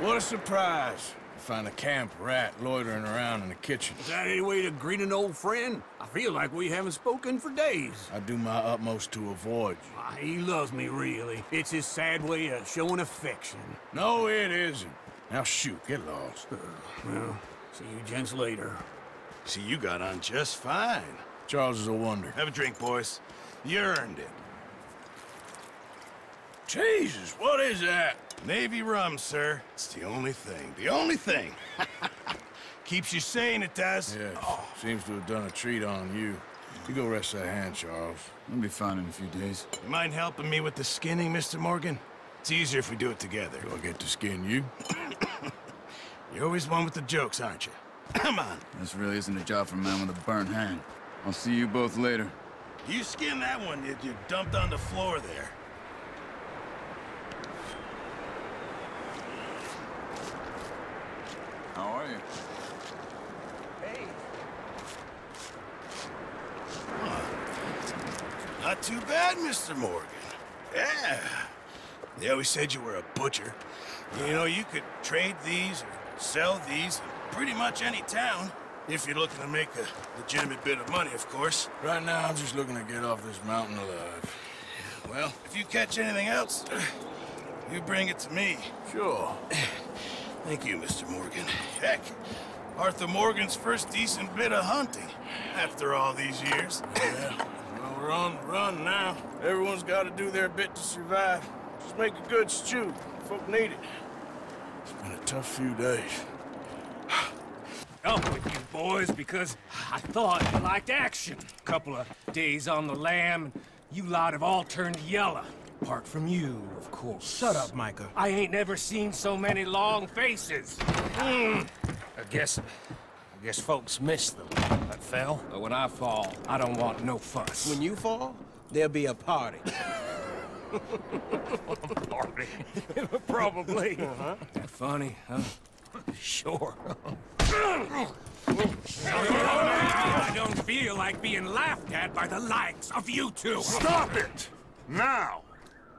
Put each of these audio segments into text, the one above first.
What a surprise. To find a camp rat loitering around in the kitchen. Is that any way to greet an old friend? I feel like we haven't spoken for days. I do my utmost to avoid you. Ah, he loves me, really. It's his sad way of showing affection. No, it isn't. Now shoot, get lost. Well, see you gents later. See, you got on just fine. Charles is a wonder. Have a drink, boys. You earned it. Jesus, what is that? Navy rum, sir. It's the only thing. The only thing. Keeps you sane, it does. Yes. Oh. Seems to have done a treat on you. You go rest that hand, Charles. We'll be fine in a few days. You mind helping me with the skinning, Mr. Morgan? It's easier if we do it together. Do I get to skin you? You're always one with the jokes, aren't you? Come on. This really isn't a job for a man with a burnt hand. I'll see you both later. You skinned that one you dumped on the floor there. How are you? Hey. Huh. Not too bad, Mr. Morgan. Yeah. They always said you were a butcher. You know, you could trade these or sell these in pretty much any town. If you're looking to make a legitimate bit of money, of course. Right now, I'm just looking to get off this mountain alive. Well, if you catch anything else, you bring it to me. Sure. Thank you, Mr. Morgan. Heck, Arthur Morgan's first decent bit of hunting after all these years. Yeah. Well, we're on the run now. Everyone's got to do their bit to survive. Just make a good stew. Folk need it. It's been a tough few days. Up with you boys, because I thought you liked action. A couple of days on the lam, and you lot have all turned yellow. Apart from you, of course. Shut up, Micah. I ain't never seen so many long faces. I guess folks miss them. I fell, but when I fall, I don't want no fuss. When you fall, there'll be a party. A party? Probably. Uh-huh. That funny, huh? Sure. I don't feel like being laughed at by the likes of you two. Stop it! Now!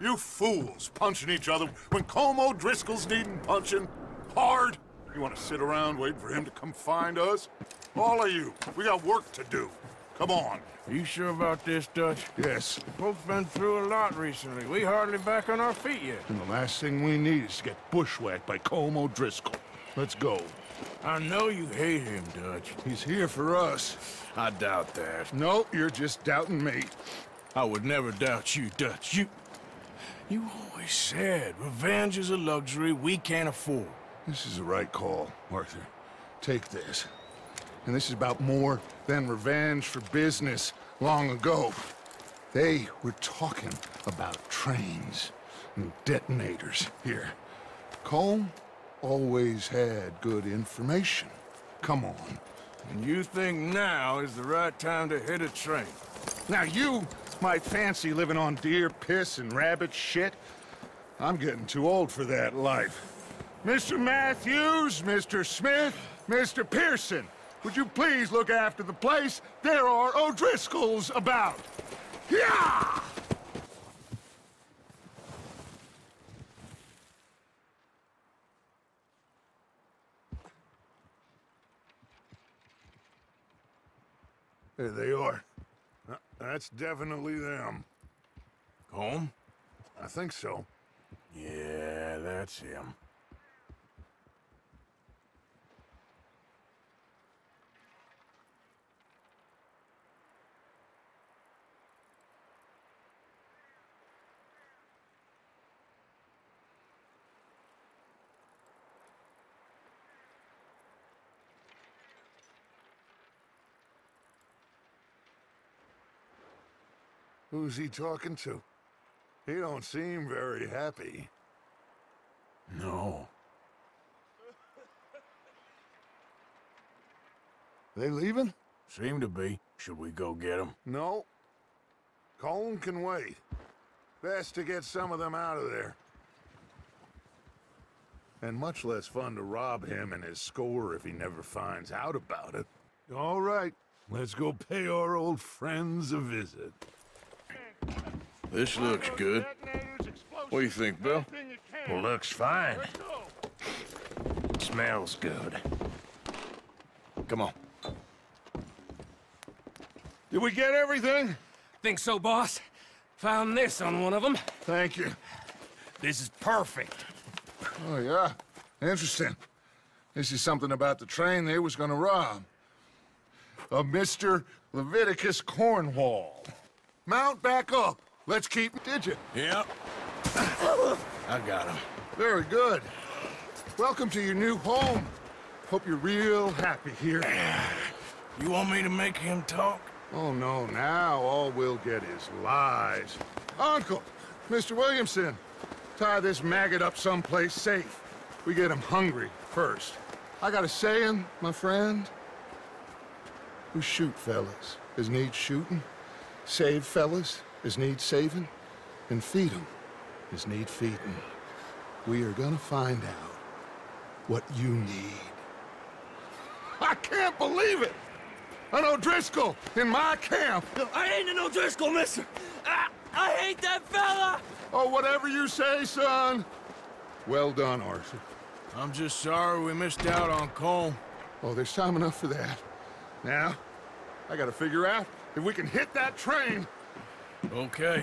You fools punching each other when Colm O'Driscoll's needing punching hard. You want to sit around waiting for him to come find us? All of you, we got work to do. Come on. Are you sure about this, Dutch? Yes. Both been through a lot recently. We hardly back on our feet yet. And the last thing we need is to get bushwhacked by Colm O'Driscoll. Let's go. I know you hate him, Dutch. He's here for us. I doubt that. No, you're just doubting me. I would never doubt you, Dutch. You always said revenge is a luxury we can't afford. This is the right call, Arthur. Take this. And this is about more than revenge for business long ago. They were talking about trains and detonators here. Colm always had good information. Come on. And you think now is the right time to hit a train? Now you might fancy living on deer piss and rabbit shit. I'm getting too old for that life. Mr. Matthews, Mr. Smith, Mr. Pearson. Would you please look after the place? There are O'Driscolls about. Yeah! There they are. That's definitely them. Home? I think so. Yeah, that's him. Who's he talking to? He don't seem very happy. No. They leaving? Seem to be. Should we go get them? No. Colm can wait. Best to get some of them out of there. And much less fun to rob him and his score if he never finds out about it. All right. Let's go pay our old friends a visit. This looks good. What do you think, Bill? Well, looks fine. Smells good. Come on. Did we get everything? Think so, boss. Found this on one of them. Thank you. This is perfect. Oh, yeah. Interesting. This is something about the train they was gonna rob. Of Mr. Leviticus Cornwall. Mount back up. Let's keep... Did you? Yep. I got him. Very good. Welcome to your new home. Hope you're real happy here. You want me to make him talk? Oh, no. Now all we'll get is lies. Uncle, Mr. Williamson, tie this maggot up someplace safe. We get him hungry first. I got a saying, my friend. We shoot fellas as need shooting, save fellas as need saving, and feed them as need feeding. We are gonna find out what you need. I can't believe it! An O'Driscoll in my camp! No, I ain't an O'Driscoll, mister! I hate that fella! Oh, whatever you say, son. Well done, Arthur. I'm just sorry we missed out on Colm. Oh, there's time enough for that. Now, I gotta figure out if we can hit that train. Okay.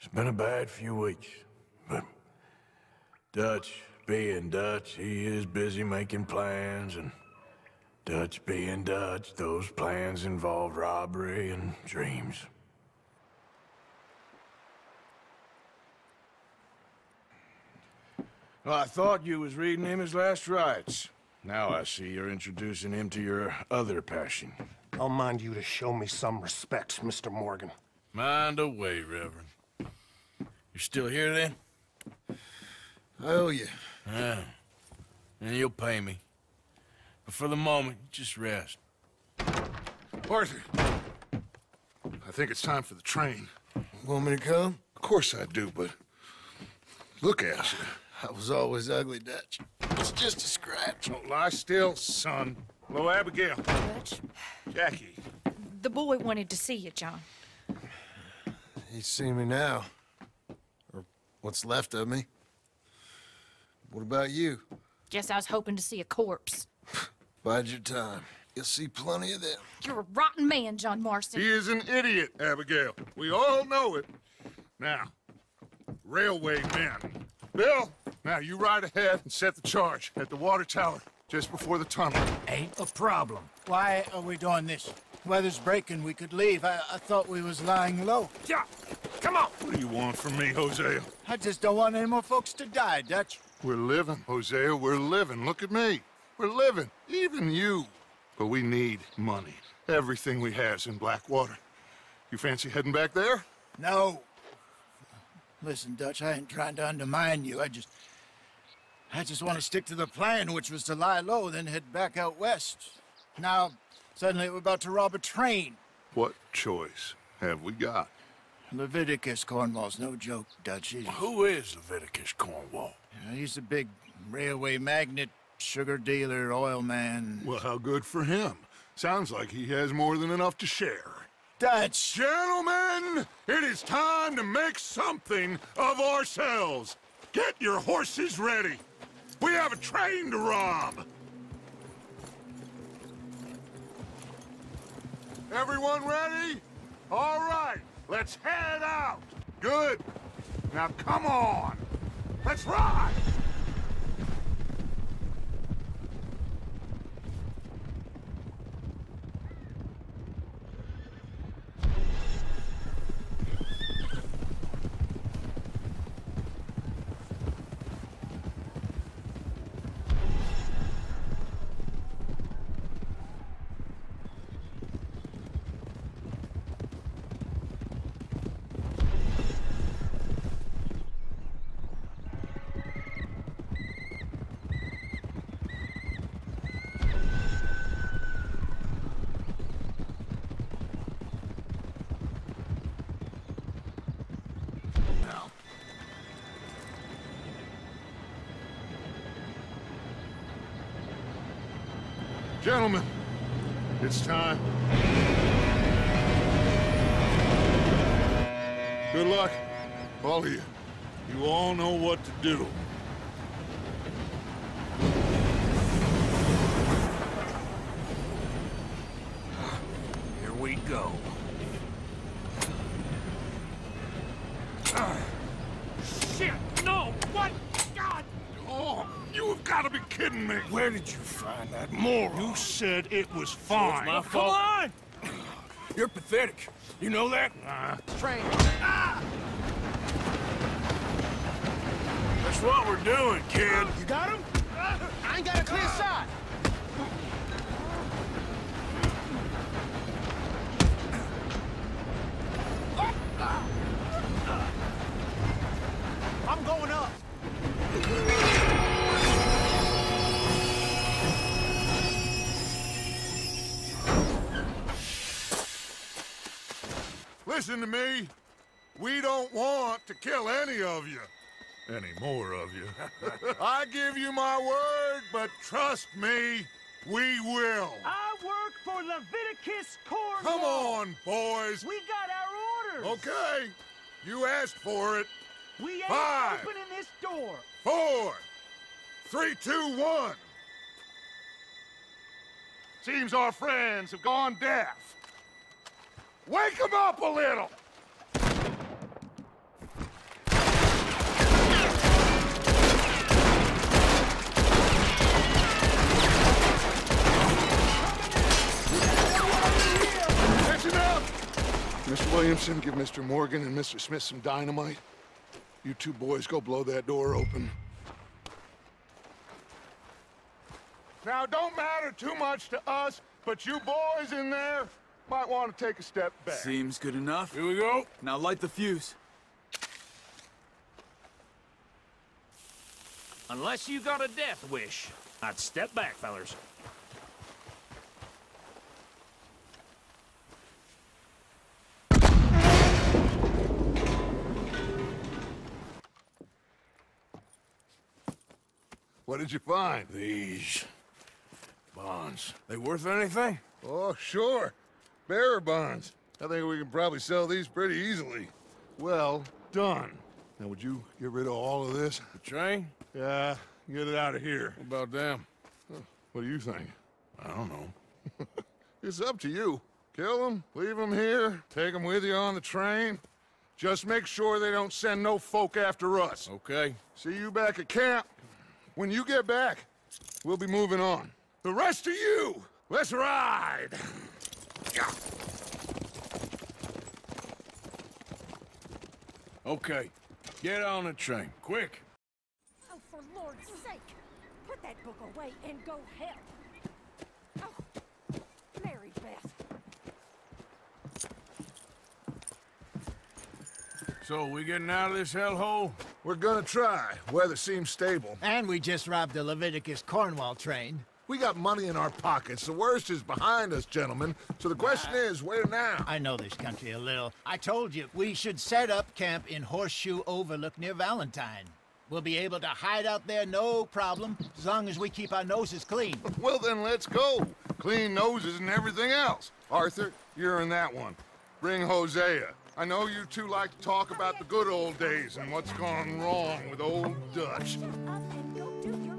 It's been a bad few weeks, but Dutch being Dutch, he is busy making plans, and Dutch being Dutch, those plans involve robbery and dreams. Well, I thought you was reading him his last rites. Now I see you're introducing him to your other passion. I'll mind you to show me some respect, Mr. Morgan. Mind away, Reverend. You're still here, then? I owe you. Yeah. And you'll pay me. But for the moment, just rest. Arthur! I think it's time for the train. Want me to come? Of course I do, but... Look at you. I was always ugly, Dutch. It's just a scratch. Don't lie still, son. Hello, Abigail. Dutch? Jackie. The boy wanted to see you, John. He's seen me now. What's left of me? What about you? Guess I was hoping to see a corpse. Bide your time. You'll see plenty of them. You're a rotten man, John Marston. He is an idiot, Abigail. We all know it. Now, railway men. Bill, now you ride ahead and set the charge at the water tower just before the tunnel. Ain't a problem. Why are we doing this? Weather's breaking. We could leave. I thought we was lying low. Yeah. Come on! What do you want from me, Hosea? I just don't want any more folks to die, Dutch. We're living, Hosea. We're living. Look at me. We're living. Even you. But we need money. Everything we have's in Blackwater. You fancy heading back there? No. Listen, Dutch, I ain't trying to undermine you. I just want to stick to the plan, which was to lie low, then head back out west. Now, suddenly we're about to rob a train. What choice have we got? Leviticus Cornwall's no joke, Dutch. Who is Leviticus Cornwall? He's a big railway magnate, sugar dealer, oil man. Well, how good for him. Sounds like he has more than enough to share. Dutch! Gentlemen, it is time to make something of ourselves. Get your horses ready. We have a train to rob. Everyone ready? All right. Let's head out! Good! Now come on! Let's ride! Gentlemen, it's time. Good luck, all of you. You all know what to do. Here we go. Shit, no, what? God! Oh, you've got to be kidding me. Where did you find that moron? You said it was fine. So it's my fault. Come on! You're pathetic. You know that? Train. Ah! That's what we're doing, kid. You got him? I ain't got a clear shot. I'm going up. Listen to me. We don't want to kill any of you. Any more of you. I give you my word, but trust me, we will. I work for Leviticus Cornwall. Come on, boys. We got our orders. Okay. You asked for it. We ain't opening this door. 5, 4, 3, 2, 1. Seems our friends have gone deaf. Wake them up a little. Mr. Williamson, give Mr. Morgan and Mr. Smith some dynamite. You two boys go blow that door open. Now, it don't matter too much to us, but you boys in there might want to take a step back. Seems good enough. Here we go. Now light the fuse. Unless you got a death wish, I'd step back, fellas. What did you find? These bonds. They worth anything? Oh, sure. Bearer bonds. I think we can probably sell these pretty easily. Well done. Now, would you get rid of all of this? The train? Yeah, get it out of here. What about them? What do you think? I don't know. It's up to you. Kill them, leave them here, take them with you on the train. Just make sure they don't send no folk after us. Okay. See you back at camp. When you get back, we'll be moving on. The rest of you, let's ride! Okay, get on the train, quick! Oh, for Lord's sake! Put that book away and go help! Oh, Mary Beth! So, we getting out of this hellhole? We're gonna try. Weather seems stable. And we just robbed the Leviticus Cornwall train. We got money in our pockets. The worst is behind us, gentlemen. So the question is, where now? I know this country a little. I told you, we should set up camp in Horseshoe Overlook near Valentine. We'll be able to hide out there, no problem, as long as we keep our noses clean. Well, then let's go. Clean noses and everything else. Arthur, you're in that one. Bring Hosea. I know you two like to talk about the good old days and what's gone wrong with old Dutch. Shut up and go do your